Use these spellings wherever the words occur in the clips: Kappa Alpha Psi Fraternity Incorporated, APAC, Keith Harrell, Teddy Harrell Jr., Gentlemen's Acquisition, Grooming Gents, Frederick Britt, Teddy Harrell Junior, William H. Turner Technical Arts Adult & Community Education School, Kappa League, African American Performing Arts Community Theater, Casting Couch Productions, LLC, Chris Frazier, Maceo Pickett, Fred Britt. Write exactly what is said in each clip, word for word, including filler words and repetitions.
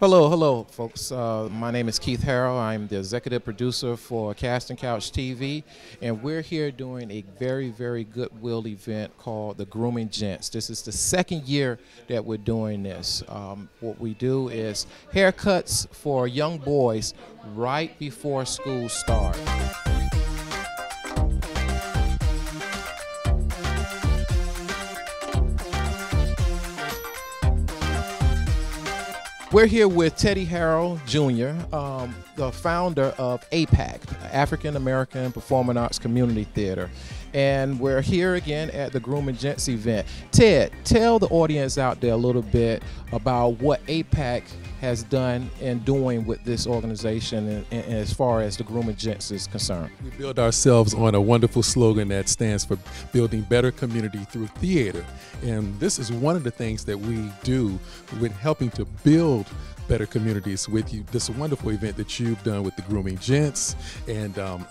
Hello, hello, folks. Uh, my name is Keith Harrell. I'm the executive producer for Casting Couch T V, and we're here doing a very, very goodwill event called the Grooming Gents. This is the second year that we're doing this. Um, what we do is haircuts for young boys right before school starts. We're here with Teddy Harrell Junior, um, the founder of A PAC, African American Performing Arts Community Theater. And we're here again at the Grooming Gents event. Ted, tell the audience out there a little bit about what A PAC has done and doing with this organization and, and, and as far as the Grooming Gents is concerned. We build ourselves on a wonderful slogan that stands for building better community through theater. And this is one of the things that we do with helping to build better communities with you, this wonderful event that you've done with the Grooming Gents and um,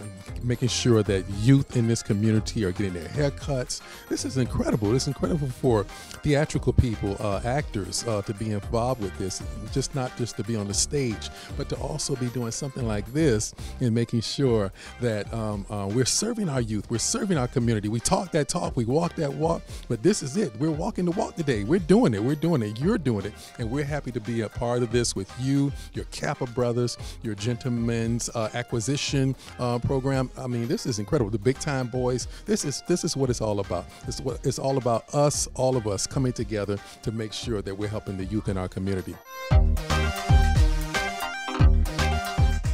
making sure that youth in this community are getting their haircuts. This is incredible. It's incredible for theatrical people, uh, actors, uh, to be involved with this, just not just to be on the stage, but to also be doing something like this and making sure that um, uh, we're serving our youth, we're serving our community. We talk that talk, we walk that walk, but this is it. We're walking the walk today. We're doing it, we're doing it, you're doing it, and we're happy to be a part of this with you, your Kappa brothers, your gentleman's uh, acquisition uh, program. I mean, this is incredible. The big time boys. This is this is what it's all about. It's what it's all about. Us, all of us, coming together to make sure that we're helping the youth in our community.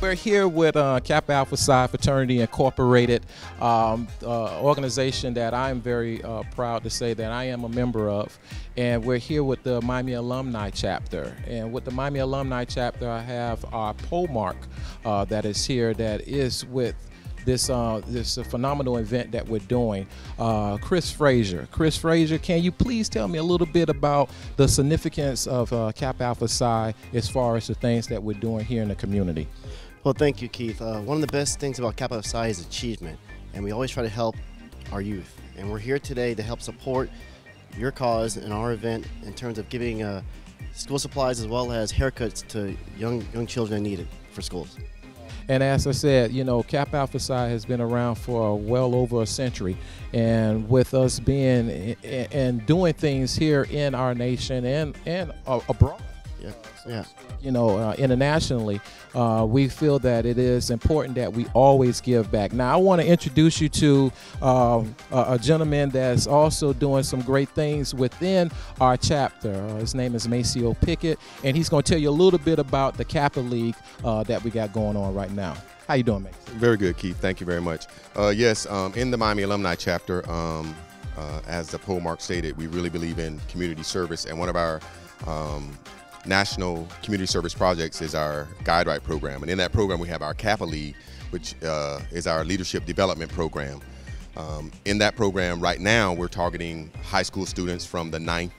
We're here with uh, Kappa Alpha Psi Fraternity Incorporated, um, uh, organization that I'm very uh, proud to say that I am a member of. And we're here with the Miami Alumni Chapter. And with the Miami Alumni Chapter, I have our pole mark uh, that is here that is with this uh, this uh, phenomenal event that we're doing. Uh, Chris Frazier. Chris Frazier, can you please tell me a little bit about the significance of uh, Kappa Alpha Psi as far as the things that we're doing here in the community? Well, thank you, Keith. Uh, one of the best things about Kappa Alpha Psi is achievement, and we always try to help our youth. And we're here today to help support your cause and our event in terms of giving uh, school supplies as well as haircuts to young young children that need it for schools. And as I said, you know, Kappa Alpha Psi has been around for well over a century. And with us being and doing things here in our nation and, and abroad, yeah. Yeah. you know, uh, internationally, uh, we feel that it is important that we always give back. Now, I want to introduce you to um, a, a gentleman that's also doing some great things within our chapter. Uh, his name is Maceo Pickett, and he's going to tell you a little bit about the Kappa League uh, that we got going on right now. How you doing, Maceo? Very good, Keith. Thank you very much. Uh, yes, um, in the Miami Alumni Chapter, um, uh, as the poll mark stated, we really believe in community service, and one of our um, National Community Service Projects is our Guide Right program. And in that program, we have our Kappa League, which uh, is our leadership development program. Um, in that program right now, we're targeting high school students from the ninth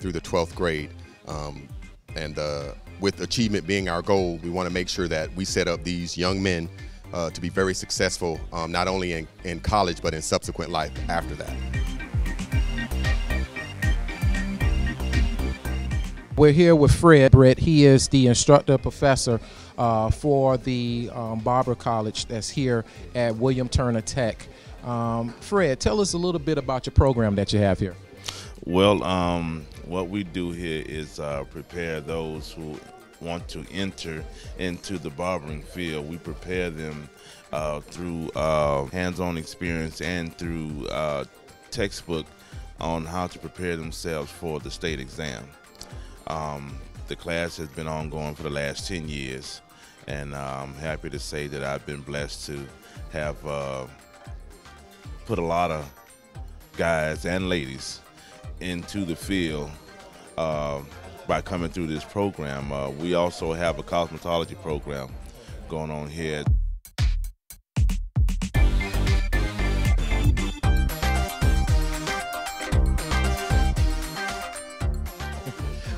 through the twelfth grade. Um, and uh, with achievement being our goal, we want to make sure that we set up these young men uh, to be very successful, um, not only in, in college, but in subsequent life after that. We're here with Fred Britt. He is the instructor professor uh, for the um, Barber College that's here at William Turner Tech. Um, Fred, tell us a little bit about your program that you have here. Well, um, what we do here is uh, prepare those who want to enter into the barbering field. We prepare them uh, through uh, hands-on experience and through uh, textbook on how to prepare themselves for the state exam. Um, the class has been ongoing for the last ten years, and uh, I'm happy to say that I've been blessed to have uh, put a lot of guys and ladies into the field uh, by coming through this program. Uh, we also have a cosmetology program going on here.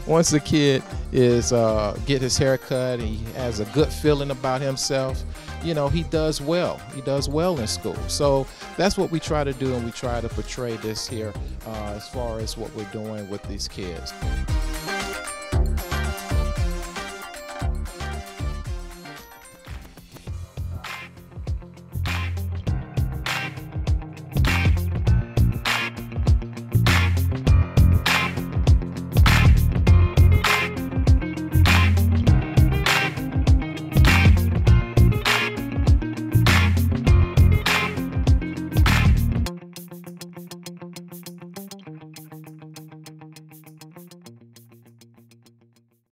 Once a kid is uh, get his haircut, he has a good feeling about himself, you know, he does well. He does well in school. So that's what we try to do, and we try to portray this here uh, as far as what we're doing with these kids.